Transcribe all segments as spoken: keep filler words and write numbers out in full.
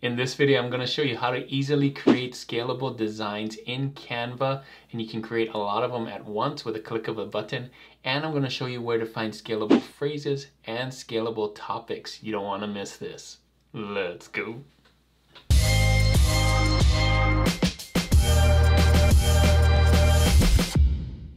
In this video, I'm going to show you how to easily create scalable designs in Canva, and you can create a lot of them at once with a click of a button. And I'm going to show you where to find scalable phrases and scalable topics. You don't want to miss this. Let's go. Hey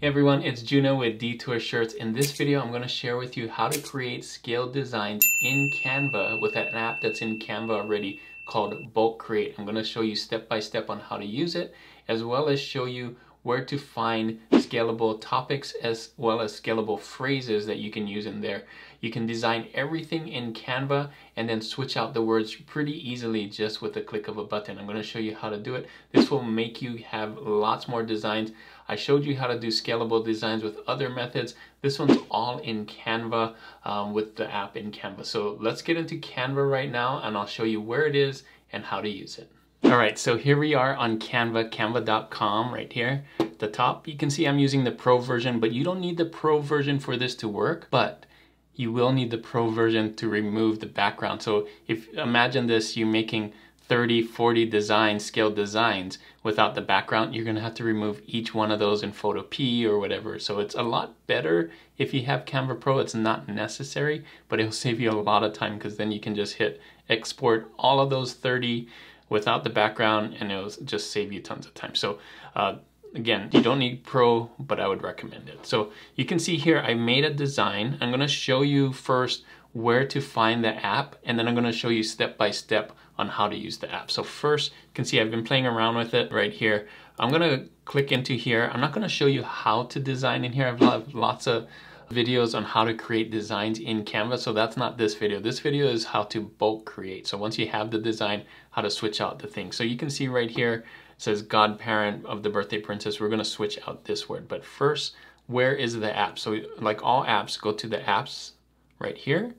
everyone, it's Juno with Detour Shirts. In this video, I'm going to share with you how to create scaled designs in Canva with an app that's in Canva already called Bulk Create. I'm going to show you step by step on how to use it, as well as show you where to find scalable topics as well as scalable phrases that you can use in there. You can design everything in Canva and then switch out the words pretty easily just with the click of a button. I'm going to show you how to do it. This will make you have lots more designs. I showed you how to do scalable designs with other methods. This one's all in Canva um, with the app in Canva. So let's get into Canva right now and I'll show you where it is and how to use it. All right, so here we are on Canva, canva dot com right here. At the top, you can see I'm using the pro version, but you don't need the pro version for this to work, but you will need the pro version to remove the background. So if imagine this, you're making thirty, forty designs, scaled designs without the background, you're gonna have to remove each one of those in Photopea or whatever. So it's a lot better if you have Canva Pro. It's not necessary, but it'll save you a lot of time because then you can just hit export all of those thirty without the background and it'll just save you tons of time. So uh, again, you don't need Pro, but I would recommend it. So you can see here, I made a design. I'm gonna show you first where to find the app, and then I'm gonna show you step by step on how to use the app. So first, you can see I've been playing around with it right here. I'm gonna click into here. I'm not gonna show you how to design in here. I've got lots of videos on how to create designs in Canva, so that's not this video. This video is how to bulk create. So once you have the design, how to switch out the thing. So you can see right here, it says godparent of the birthday princess. We're gonna switch out this word, but first, where is the app? So like all apps, go to the apps right here,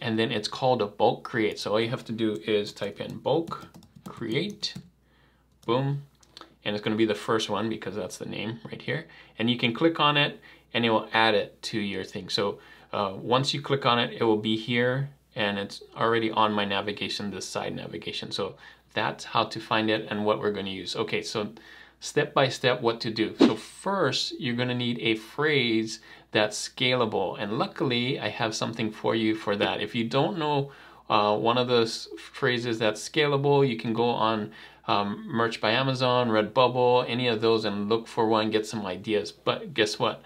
and then it's called a bulk create. So all you have to do is type in bulk create, boom, and it's gonna be the first one because that's the name right here. And you can click on it and it will add it to your thing. So uh, once you click on it, it will be here and it's already on my navigation, this side navigation. So that's how to find it and what we're gonna use. Okay, so step by step what to do. So first, you're gonna need a phrase that's scalable. And luckily, I have something for you for that. If you don't know uh, one of those phrases that's scalable, you can go on um, Merch by Amazon, Redbubble, any of those and look for one, get some ideas. But guess what?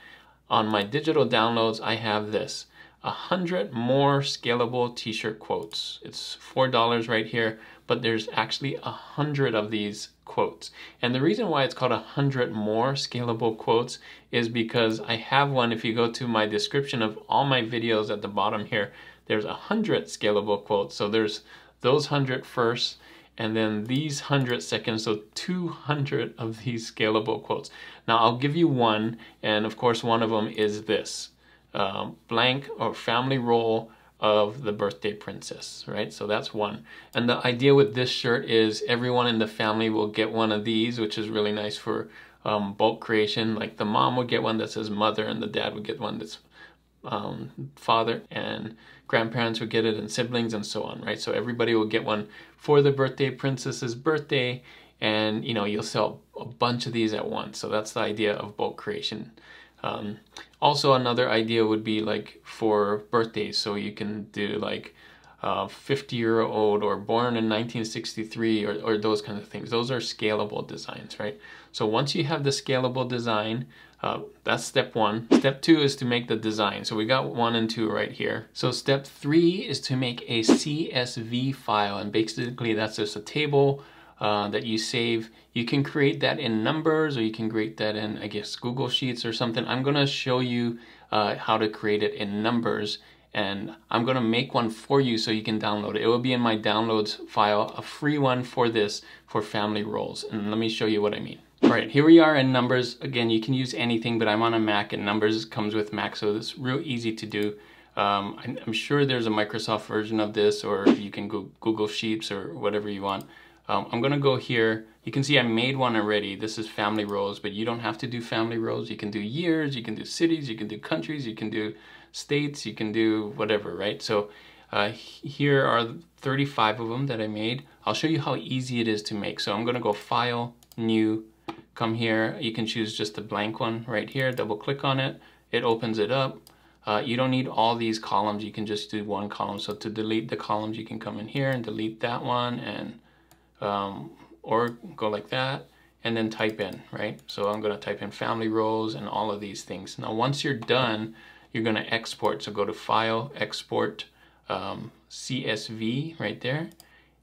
On my digital downloads, I have this. A hundred more scalable t-shirt quotes. It's four dollars right here, but there's actually a hundred of these quotes. And the reason why it's called a hundred more scalable quotes is because I have one. If you go to my description of all my videos at the bottom here, there's a hundred scalable quotes. So there's those hundred first, and then these hundred seconds, so two hundred of these scalable quotes. Now I'll give you one, and of course one of them is this. Um, blank or family role of the birthday princess, right? So that's one. And the idea with this shirt is everyone in the family will get one of these, which is really nice for um, bulk creation. Like the mom would get one that says mother, and the dad would get one that's um, father, and grandparents would get it, and siblings, and so on, right? So everybody will get one for the birthday princess's birthday, and you know, you'll sell a bunch of these at once. So that's the idea of bulk creation. Um, also another idea would be like for birthdays, so you can do like uh, fifty year old or born in nineteen sixty-three or, or those kinds of things. Those are scalable designs, right? So once you have the scalable design, uh, that's step one. Step two is to make the design. So we got one and two right here. So step three is to make a C S V file, and basically that's just a table Uh, that you save. You can create that in Numbers, or you can create that in, I guess, Google Sheets or something. I'm gonna show you uh, how to create it in Numbers, and I'm gonna make one for you so you can download it. It will be in my downloads file, a free one for this, for family roles. And let me show you what I mean. All right, here we are in Numbers. Again, you can use anything, but I'm on a Mac, and Numbers comes with Mac, so it's real easy to do. Um, I'm sure there's a Microsoft version of this, or you can go Google Sheets or whatever you want. Um, I'm gonna go here. You can see I made one already. This is family roles, but you don't have to do family roles. You can do years, you can do cities, you can do countries, you can do states, you can do whatever, right? So Uh, here are thirty-five of them that I made. I'll show you how easy it is to make. So I'm gonna go File, New, come here. You can choose just the blank one right here, double click on it. It opens it up. Uh, you don't need all these columns. You can just do one column. So to delete the columns, you can come in here and delete that one, and um, or go like that and then type in, right? So I'm gonna type in family roles and all of these things. Now, once you're done, you're gonna export. So go to File, Export, um, C S V right there.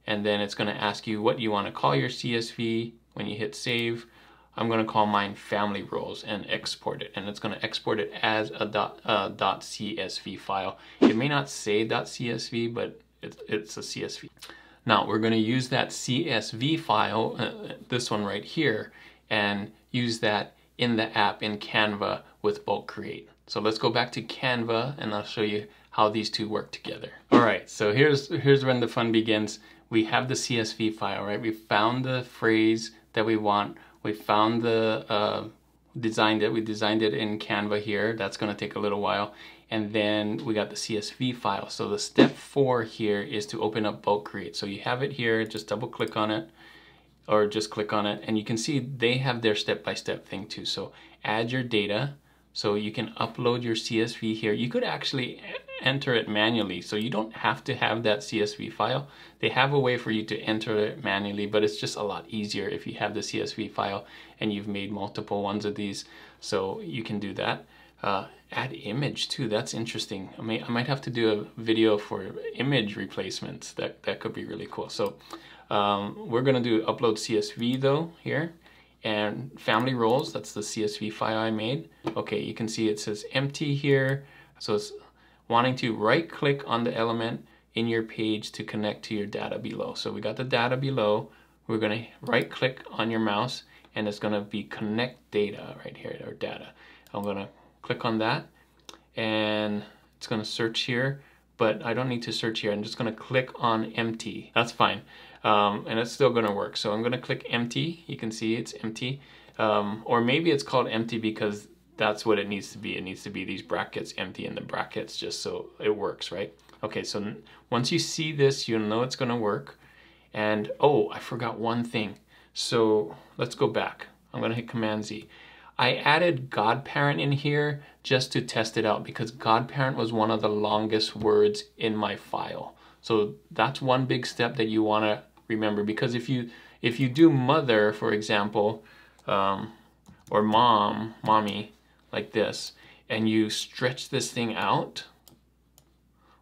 And then it's gonna ask you what you wanna call your C S V. When you hit save, I'm gonna call mine family roles and export it. And it's gonna export it as a dot, uh, dot .csv file. It may not say .csv, but it's, it's a C S V. Now we're gonna use that C S V file, uh, this one right here, and use that in the app in Canva with Bulk Create. So let's go back to Canva and I'll show you how these two work together. All right, so here's, here's when the fun begins. We have the C S V file, right? We found the phrase that we want. We found the uh, designed it. We designed it in Canva here. That's gonna take a little while. And then we got the C S V file. So the step four here is to open up Bulk Create. So you have it here, just double click on it or just click on it. And you can see they have their step-by-step thing too. So add your data. So you can upload your C S V here. You could actually enter it manually. So you don't have to have that C S V file. They have a way for you to enter it manually, but it's just a lot easier if you have the C S V file and you've made multiple ones of these. So you can do that. Uh, add image too, that's interesting. I may, I might have to do a video for image replacements. That, that could be really cool. So um, we're gonna do upload C S V though here, and family roles, that's the C S V file I made. Okay, you can see it says empty here. So it's wanting to right click on the element in your page to connect to your data below. So we got the data below. We're gonna right click on your mouse and it's gonna be connect data right here, or data. I'm gonna click on that and it's gonna search here, but I don't need to search here. I'm just gonna click on empty. That's fine. Um, and it's still gonna work. So I'm gonna click empty. You can see it's empty. Um, or maybe it's called empty because that's what it needs to be. It needs to be these brackets empty in the brackets just so it works, right? Okay, so once you see this, you'll know it's gonna work. And oh, I forgot one thing. So let's go back. I'm gonna hit Command Z. I added godparent in here just to test it out because godparent was one of the longest words in my file. So that's one big step that you wanna remember, because if you if you do mother, for example, um, or mom, mommy, like this, and you stretch this thing out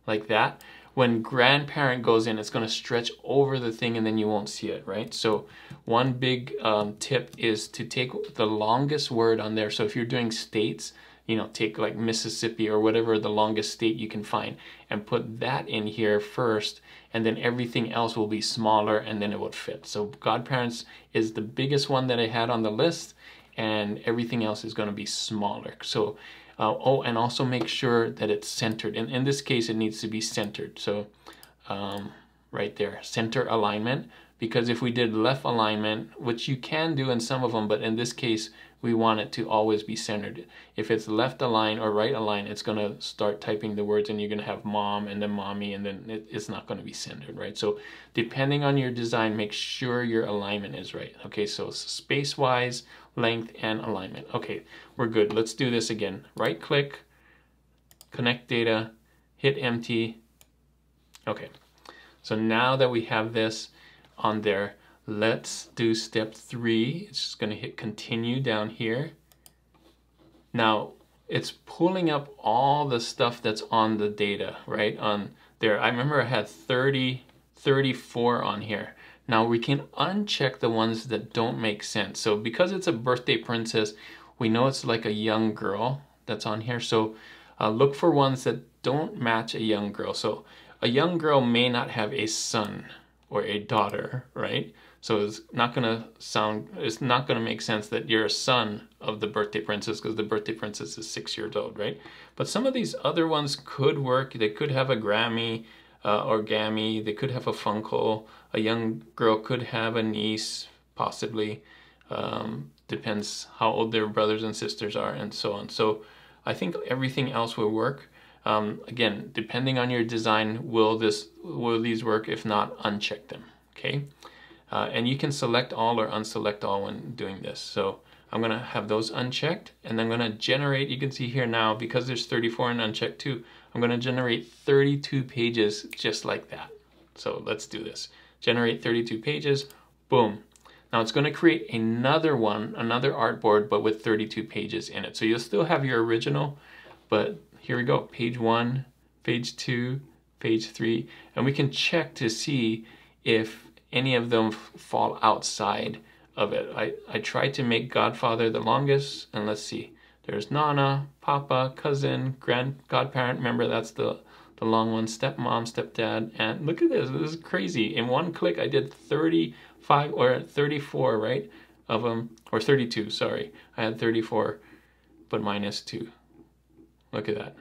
like that, when grandparent goes in, it's gonna stretch over the thing and then you won't see it, right? So one big um, tip is to take the longest word on there. So if you're doing states, you know, take like Mississippi or whatever the longest state you can find and put that in here first, and then everything else will be smaller and then it would fit. So godparents is the biggest one that I had on the list, and everything else is gonna be smaller. So, uh, oh, and also make sure that it's centered. And in this case, it needs to be centered. So um, right there, center alignment, because if we did left alignment, which you can do in some of them, but in this case, we want it to always be centered. If it's left align or right align, it's gonna start typing the words and you're gonna have mom and then mommy, and then it, it's not gonna be centered, right? So depending on your design, make sure your alignment is right. Okay, so space-wise, length, and alignment. Okay, we're good. Let's do this again. Right click, connect data, hit empty. Okay, so now that we have this on there, let's do step three. It's just gonna hit continue down here. Now, it's pulling up all the stuff that's on the data, right? On there, I remember I had thirty, thirty-four on here. Now we can uncheck the ones that don't make sense. So because it's a birthday princess, we know it's like a young girl that's on here. So uh, look for ones that don't match a young girl. So a young girl may not have a son or a daughter, right? So it's not gonna sound, it's not gonna make sense that you're a son of the birthday princess because the birthday princess is six years old, right? But some of these other ones could work. They could have a Grammy uh, or Gammy. They could have a Funkle. A young girl could have a niece, possibly. Um, depends how old their brothers and sisters are and so on. So I think everything else will work. Um, again, depending on your design, will this will these work? If not, uncheck them, okay? Uh, and you can select all or unselect all when doing this. So I'm gonna have those unchecked, and I'm gonna generate, you can see here now, because there's thirty-four and unchecked too, I'm gonna generate thirty-two pages just like that. So let's do this. Generate thirty-two pages, boom. Now it's gonna create another one, another artboard, but with thirty-two pages in it. So you'll still have your original, but here we go, page one, page two, page three, and we can check to see if any of them fall outside of it. I, I tried to make Godfather the longest, and let's see. There's Nana, Papa, Cousin, Grand, Godparent. Remember, that's the, the long one. Stepmom, Stepdad, and look at this. This is crazy. In one click, I did thirty-five or thirty-four, right, of them, or thirty-two, sorry. I had thirty-four, but minus two. Look at that.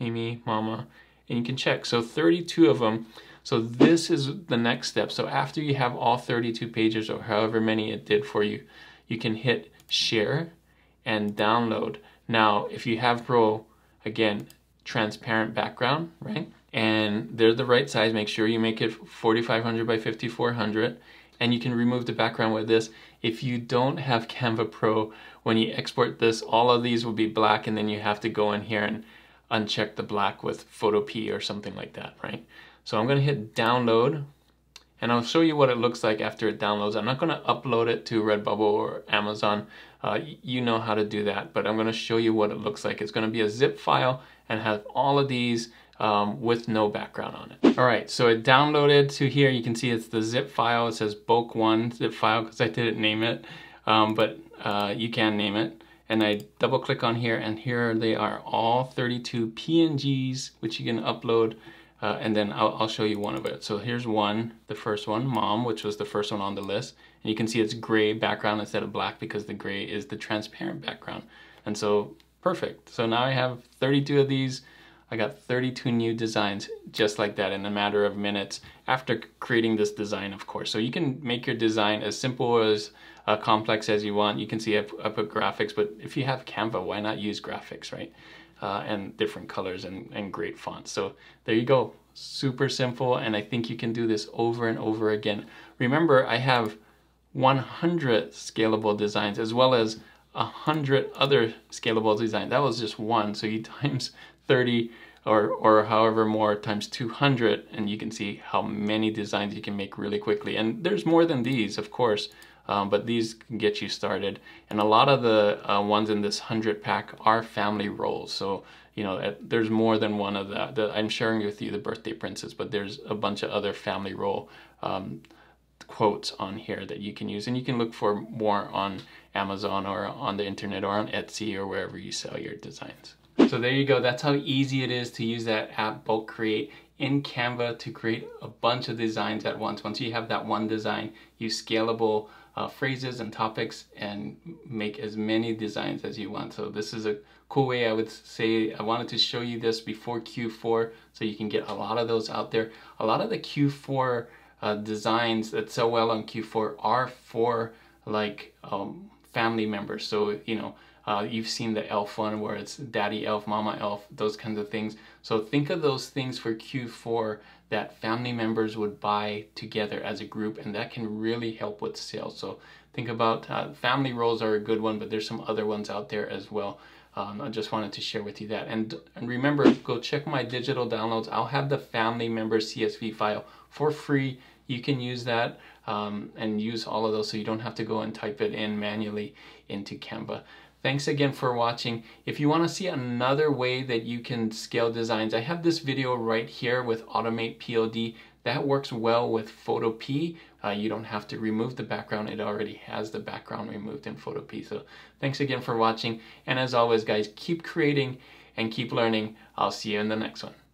Amy, Mama, and you can check. So thirty-two of them. So this is the next step. So after you have all thirty-two pages or however many it did for you, you can hit share and download. Now, if you have Pro, again, transparent background, right? And they're the right size. Make sure you make it forty-five hundred by fifty-four hundred. And you can remove the background with this. If you don't have Canva Pro, when you export this, all of these will be black, and then you have to go in here and uncheck the black with Photopea or something like that, right? So I'm gonna hit download, and I'll show you what it looks like after it downloads. I'm not gonna upload it to Redbubble or Amazon. Uh, you know how to do that, but I'm gonna show you what it looks like. It's gonna be a zip file and have all of these um, with no background on it. All right, so it downloaded to here. You can see it's the zip file. It says bulk one zip file because I didn't name it, um, but uh, you can name it. And I double click on here, and here they are, all thirty-two P N Gs, which you can upload. Uh, and then I'll, I'll show you one of it. So here's one, the first one, Mom, which was the first one on the list. And you can see it's gray background instead of black because the gray is the transparent background. And so, perfect. So now I have thirty-two of these. I got thirty-two new designs just like that in a matter of minutes after creating this design, of course. So you can make your design as simple or as uh, complex as you want. You can see I, I put graphics, but if you have Canva, why not use graphics, right? Uh, and different colors and, and great fonts. So there you go, super simple, and I think you can do this over and over again. Remember, I have one hundred scalable designs as well as one hundred other scalable designs. That was just one, so you times thirty or, or however more times two hundred, and you can see how many designs you can make really quickly. And there's more than these, of course, Um, but these can get you started. And a lot of the uh, ones in this hundred pack are family rolls. So, you know, there's more than one of that. The, I'm sharing with you the birthday princess, but there's a bunch of other family roll um, quotes on here that you can use. And you can look for more on Amazon or on the internet or on Etsy or wherever you sell your designs. So there you go. That's how easy it is to use that app, Bulk Create, in Canva to create a bunch of designs at once. Once you have that one design, use scalable uh, phrases and topics and make as many designs as you want. So this is a cool way. I would say I wanted to show you this before Q four so you can get a lot of those out there. A lot of the Q four uh, designs that sell well on Q four are for like um, family members. So, you know, Uh, you've seen the elf one where it's daddy elf, mama elf, those kinds of things. So think of those things for Q four that family members would buy together as a group, and that can really help with sales. So think about uh, family roles are a good one, but there's some other ones out there as well. Um, I just wanted to share with you that. And, and remember, go check my digital downloads. I'll have the family member C S V file for free. You can use that um, and use all of those so you don't have to go and type it in manually into Canva. Thanks again for watching. If you want to see another way that you can scale designs, I have this video right here with Automate P O D. That works well with Photopea. Uh, you don't have to remove the background. It already has the background removed in Photopea. So thanks again for watching. And as always, guys, keep creating and keep learning. I'll see you in the next one.